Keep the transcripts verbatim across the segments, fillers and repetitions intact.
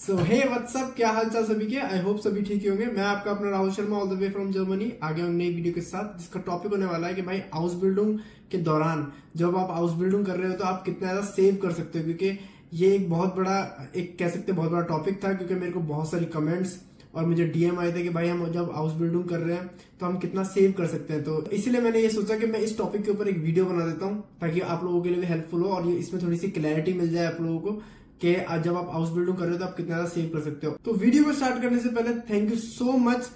सो हे WhatsApp, क्या हाल चाल सभी के। आई होप सभी ठीक ही होंगे। मैं आपका अपना Rahul Sharma all the way from Germany आ गया हूं नई वीडियो के साथ, जिसका टॉपिक होने वाला है कि भाई आउसबिल्डिंग के दौरान जब आप आउसबिल्डिंग कर रहे हो तो आप कितना ज्यादा सेव कर सकते हो, क्योंकि ये एक बहुत बड़ा एक कह सकते हैं बहुत बड़ा टॉपिक था। क्योंकि मेरे को बहुत सारी कमेंट्स और मुझे डीएम आए थे कि भाई हम जब हाउस बिल्डिंग कर रहे हैं तो हम कितना सेव कर सकते हैं। तो इसलिए मैंने ये सोचा कि मैं इस टॉपिक के ऊपर एक वीडियो बना देता हूँ ताकि आप लोगों के लिए भी हेल्पफुल हो और इसमें थोड़ी सी क्लैरिटी मिल जाए आप लोगों को कि जब आप हाउस बिल्डिंग कर रहे हो तो आप कितना ज्यादा सेव कर सकते हो। तो वीडियो को स्टार्ट करने से पहले थैंक यू सो मच।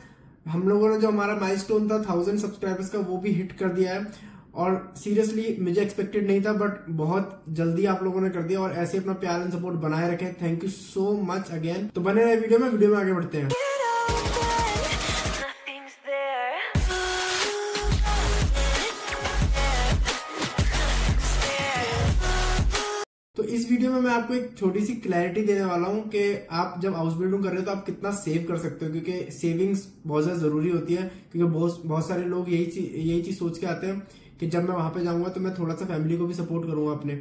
हम लोगों ने जो हमारा माइलस्टोन था थाउजेंड सब्सक्राइबर्स का वो भी हिट कर दिया है और सीरियसली मुझे एक्सपेक्टेड नहीं था, बट बहुत जल्दी आप लोगों ने कर दिया और ऐसे अपना प्यार एंड सपोर्ट बनाए रखें। Thank you so much again. तो बने रहे वीडियो में वीडियो में आगे बढ़ते हैं। तो इस वीडियो में मैं आपको एक छोटी सी क्लैरिटी देने वाला हूँ कि आप जब हाउस बिल्डिंग कर रहे हो तो आप कितना सेव कर सकते हो, क्योंकि सेविंग्स बहुत ज्यादा जरूरी होती है। क्योंकि बहुत बहुत सारे लोग यही चीज यही चीज सोच के आते हैं कि जब मैं वहां पे जाऊंगा तो मैं थोड़ा सा फैमिली को भी सपोर्ट करूंगा अपने,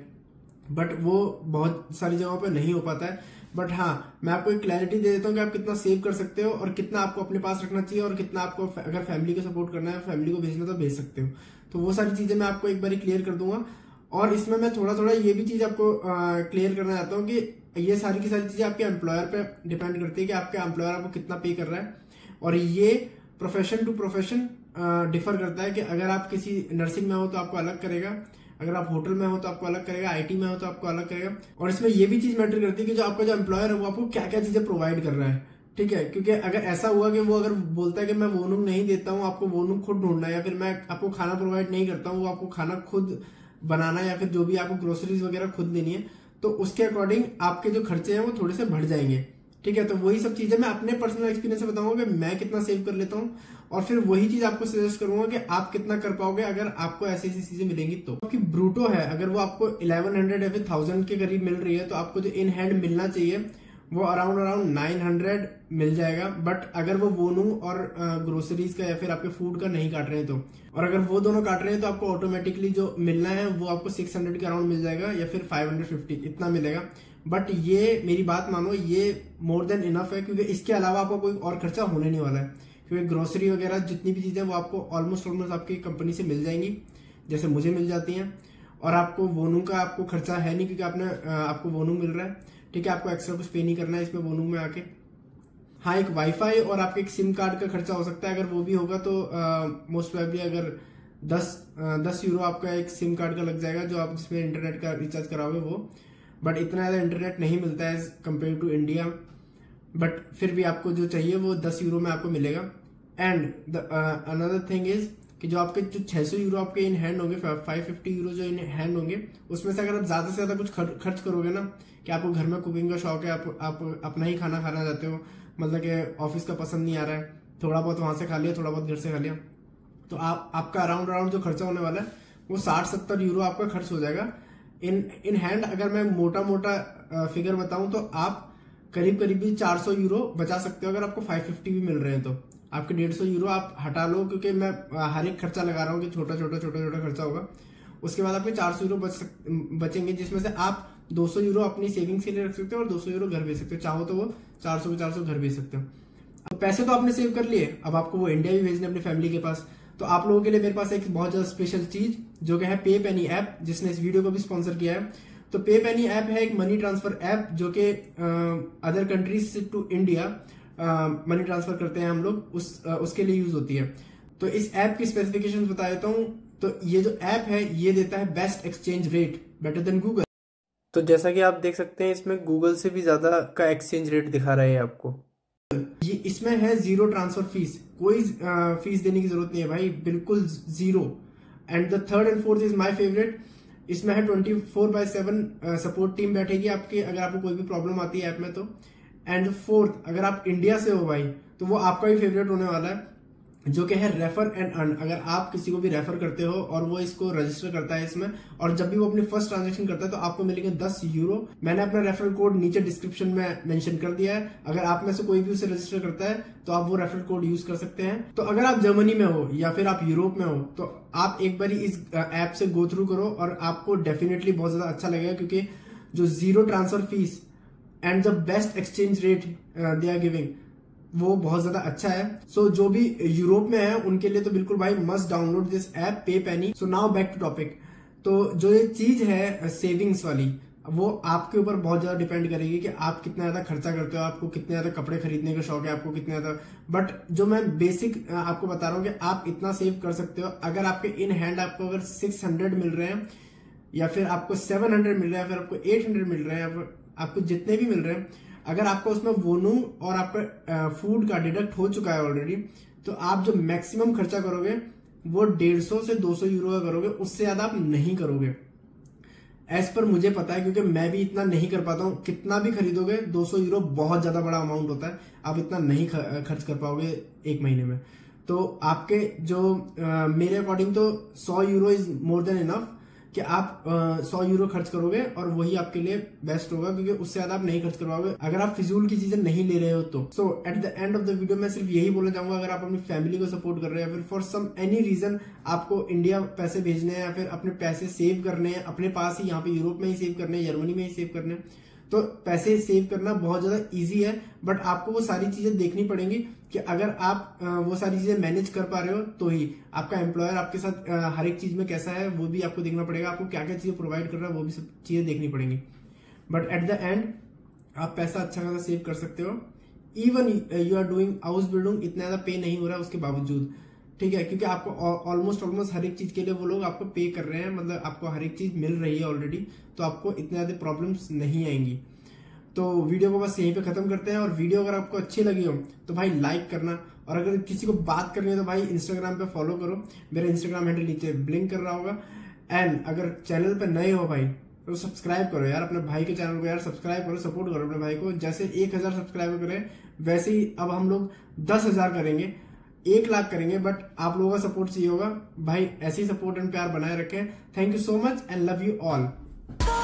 बट वो बहुत सारी जगहों पे नहीं हो पाता है। बट हाँ, मैं आपको एक क्लैरिटी दे देता हूँ कि आप कितना सेव कर सकते हो और कितना आपको अपने पास रखना चाहिए और कितना आपको अगर फैमिली को सपोर्ट करना है, फैमिली को भेजना तो भेज सकते हो। तो वो सारी चीजें मैं आपको एक बार क्लियर कर दूंगा और इसमें मैं थोड़ा थोड़ा ये भी चीज आपको क्लियर करना चाहता हूँ कि ये सारी की सारी चीजें आपके एम्प्लॉयर पे डिपेंड करती है कि आपका एम्प्लॉयर आपको कितना पे कर रहा है। और ये प्रोफेशन टू प्रोफेशन डिफर करता है कि अगर आप किसी नर्सिंग में हो तो आपको अलग करेगा, अगर आप होटल में हो तो आपको अलग करेगा, आईटी में हो तो आपको अलग करेगा। और इसमें यह भी चीज मैटर करती है कि जो आपका जो एम्प्लॉयर है वो आपको क्या क्या चीजें प्रोवाइड कर रहा है, ठीक है। क्योंकि अगर ऐसा हुआ कि वो अगर बोलता है कि मैं वोनूम नहीं देता हूँ, आपको वोनूम खुद ढूंढना है, या फिर मैं आपको खाना प्रोवाइड नहीं करता हूँ, वो आपको खाना खुद बनाना या फिर जो भी आपको ग्रोसरीज वगैरह खुद देनी है, तो उसके अकॉर्डिंग आपके जो खर्चे हैं वो थोड़े से बढ़ जाएंगे, ठीक है। तो वही सब चीजें मैं अपने पर्सनल एक्सपीरियंस से बताऊंगा कि मैं कितना सेव कर लेता हूँ और फिर वही चीज आपको सजेस्ट करूंगा कि आप कितना कर पाओगे अगर आपको ऐसी ऐसी चीजें मिलेंगी तो। आपकी ब्रूटो है अगर वो आपको इलेवन हंड्रेड या फिर थाउजेंड के करीब मिल रही है तो आपको जो इन हैंड मिलना चाहिए वो अराउंड अराउंड नाइन हंड्रेड मिल जाएगा। बट अगर वो वोनू और ग्रोसरीज का या फिर आपके फूड का नहीं काट रहे हैं तो, और अगर वो दोनों काट रहे हैं तो आपको ऑटोमेटिकली जो मिलना है वो आपको सिक्स हंड्रेड के अराउंड मिल जाएगा या फिर फाइव हंड्रेड फिफ्टी इतना मिलेगा। बट ये मेरी बात मानो ये मोर देन इनफ है, क्योंकि इसके अलावा आपको कोई और खर्चा होने नहीं वाला है। क्योंकि ग्रोसरी वगैरह जितनी भी चीजें वो आपको ऑलमोस्ट ऑलमोस्ट आपकी कंपनी से मिल जाएंगी, जैसे मुझे मिल जाती हैं। और आपको वोनू का आपको खर्चा है नहीं, क्योंकि आपने आपको वोनू मिल रहा है, ठीक है। आपको एक्स्ट्रा कुछ पे नहीं करना है इसमें वोनू में आके। हाँ, एक वाईफाई और आपके एक सिम कार्ड का खर्चा हो सकता है, अगर वो भी होगा तो मोस्ट प्रोबेबली अगर दस दस यूरो आपका एक सिम कार्ड का लग जाएगा जो आप जिसमें इंटरनेट का रिचार्ज कराओगे वो। बट इतना ज़्यादा इंटरनेट नहीं मिलता है कंपेयर टू इंडिया, बट फिर भी आपको जो चाहिए वो दस यूरो में आपको मिलेगा। एंड अनदर थिंग इज कि जो आपके जो छह सौ यूरो आपके इन हैंड होंगे, फाइव फिफ्टी यूरो जो इन हैंड होंगे, उसमें से अगर आप ज्यादा से ज्यादा कुछ खर, खर्च करोगे ना, कि आपको घर में कुकिंग का शौक है, आप, आप अपना ही खाना खाना चाहते हो, मतलब कि ऑफिस का पसंद नहीं आ रहा है, थोड़ा बहुत वहां से खा लिया, थोड़ा बहुत घर से खा लिया, तो आप आपका अराउंड अराउंड जो खर्चा होने वाला है वो साठ सत्तर यूरो आपका खर्च हो जाएगा इन इन हैंड। अगर मैं मोटा मोटा फिगर बताऊं तो आप करीब करीब भी चार सौ यूरो बचा सकते हो अगर आपको फाइव फिफ्टी भी मिल रहे हैं तो। आपके डेढ़ सौ यूरो आप हटा लो, क्योंकि मैं हर एक खर्चा लगा रहा हूँ कि छोटा छोटा छोटा छोटा खर्चा होगा। उसके बाद आपके चार सौ यूरो बच सक, बचेंगे, जिसमें से आप दो सौ यूरो अपनी सेविंग्स के लिए रख सकते हो और दो सौ यूरो घर भेज सकते हो। चाहो तो वो चार सौ चार सौ घर भेज सकते हो। अब पैसे तो आपने सेव कर लिए, अब आपको वो इंडिया भी भेजने अपनी फैमिली के पास। तो आप लोगों के लिए मेरे पास एक बहुत ज्यादा स्पेशल चीज जो कि है पेपेनी ऐप, जिसने इस वीडियो को भी स्पॉन्सर किया है। तो पेपेनी ऐप है एक मनी ट्रांसफर ऐप जो कि other countries to India money uh, transfer करते हैं हम लोग, उस uh, उसके लिए यूज होती है। तो इस ऐप की स्पेसिफिकेशंस बता देता हूं। तो ये जो ऐप है ये देता है best exchange rate better than Google. तो जैसा कि आप देख सकते हैं इसमें गूगल से भी ज्यादा का एक्सचेंज रेट दिखा रहा है आपको। ये इसमें है जीरो ट्रांसफर फीस, कोई uh, फीस देने की जरूरत नहीं है भाई, बिल्कुल zero. And the third and fourth is my favourite, इसमें है twenty four by seven support team बैठेगी आपके अगर आपको कोई भी प्रॉब्लम आती है ऐप में तो। एंड फोर्थ, अगर आप इंडिया से हो भाई तो वो आपका भी फेवरेट होने वाला है, जो कि है रेफर एंड अर्न। अगर आप किसी को भी रेफर करते हो और वो इसको रजिस्टर करता है इसमें, और जब भी वो अपनी फर्स्ट ट्रांजैक्शन करता है तो आपको मिलेंगे दस यूरो। मैंने अपना रेफरल कोड नीचे डिस्क्रिप्शन में मेंशन कर दिया है, अगर आप में से कोई भी उसे रजिस्टर करता है तो आप वो रेफरल कोड यूज कर सकते हैं। तो अगर आप जर्मनी में हो या फिर आप यूरोप में हो तो आप एक बार इस ऐप से गो थ्रू करो और आपको डेफिनेटली बहुत ज्यादा अच्छा लगेगा, क्योंकि जो zero transfer fees and the best exchange rate they are giving, वो बहुत ज्यादा अच्छा है। सो so, जो भी यूरोप में है उनके लिए तो बिल्कुल भाई मस्ट डाउनलोड दिस ऐप पेपैनी। So now back to topic, तो जो ये चीज है सेविंग्स वाली वो आपके ऊपर बहुत ज्यादा डिपेंड करेगी कि आप कितना ज्यादा खर्चा करते हो, आपको कितने ज्यादा कपड़े खरीदने का शौक है, आपको कितने ज्यादा, बट जो मैं बेसिक आपको बता रहा हूँ कि आप इतना सेव कर सकते हो। अगर आपके इन हैंड आपको अगर सिक्स हंड्रेड मिल रहे हैं या फिर आपको सेवन हंड्रेड मिल रहा है या फिर आपको एट हंड्रेड मिल रहे हैं, आपको जितने भी मिल रहे हैं, अगर आपका उसमें वोनू और आपका फूड का डिडक्ट हो चुका है ऑलरेडी, तो आप जो मैक्सिमम खर्चा करोगे वो डेढ़ सौ से दो सौ यूरो का करोगे, उससे ज्यादा आप नहीं करोगे। एज पर मुझे पता है क्योंकि मैं भी इतना नहीं कर पाता हूँ। कितना भी खरीदोगे दो सौ यूरो बहुत ज्यादा बड़ा अमाउंट होता है, आप इतना नहीं खर्च कर पाओगे एक महीने में। तो आपके जो आ, मेरे अकॉर्डिंग तो सौ euro is more than enough कि आप सौ यूरो खर्च करोगे और वही आपके लिए बेस्ट होगा, क्योंकि उससे ज्यादा आप नहीं खर्च कर पाओगे अगर आप फिजूल की चीजें नहीं ले रहे हो तो। So at the end of the video मैं सिर्फ यही बोलना चाहूंगा, अगर आप अपनी फैमिली को सपोर्ट कर रहे हैं या फिर फॉर सम एनी रीजन आपको इंडिया पैसे भेजने हैं या फिर अपने पैसे सेव करने हैं, अपने पास ही यहाँ पे यूरोप में ही सेव करने हैं, जर्मनी में ही सेव करने हैं, तो पैसे सेव करना बहुत ज्यादा इजी है। बट आपको वो सारी चीजें देखनी पड़ेंगी कि अगर आप वो सारी चीजें मैनेज कर पा रहे हो तो ही, आपका एम्प्लॉयर आपके साथ हर एक चीज में कैसा है वो भी आपको देखना पड़ेगा, आपको क्या क्या चीजें प्रोवाइड कर रहा है वो भी सब चीजें देखनी पड़ेंगी। बट एट द एंड आप पैसा अच्छा खासा सेव कर सकते हो, इवन यू आर डूइंग आउसबिल्डिंग, इतना ज्यादा पे नहीं हो रहा है उसके बावजूद, ठीक है, क्योंकि आपको ऑलमोस्ट ऑलमोस्ट हर एक चीज के लिए वो लोग आपको पे कर रहे हैं, मतलब आपको हर एक चीज मिल रही है ऑलरेडी, तो आपको इतने ज्यादा प्रॉब्लम्स नहीं आएंगी। तो वीडियो को बस यहीं पे खत्म करते हैं, और वीडियो अगर आपको अच्छी लगी हो तो भाई लाइक करना, और अगर किसी को बात करनी है तो भाई इंस्टाग्राम पे फॉलो करो, मेरा इंस्टाग्राम हैंडल नीचे ब्लिंक कर रहा होगा। एंड अगर चैनल पे नए हो भाई तो सब्सक्राइब करो यार, अपने भाई के चैनल को यार सब्सक्राइब करो, सपोर्ट करो अपने भाई को। जैसे एक हजार सब्सक्राइबर करें वैसे ही अब हम लोग दस हजार करेंगे, एक लाख करेंगे, बट आप लोगों का सपोर्ट चाहिए होगा भाई। ऐसी सपोर्ट एंड प्यार बनाए रखें। Thank you so much and love you all.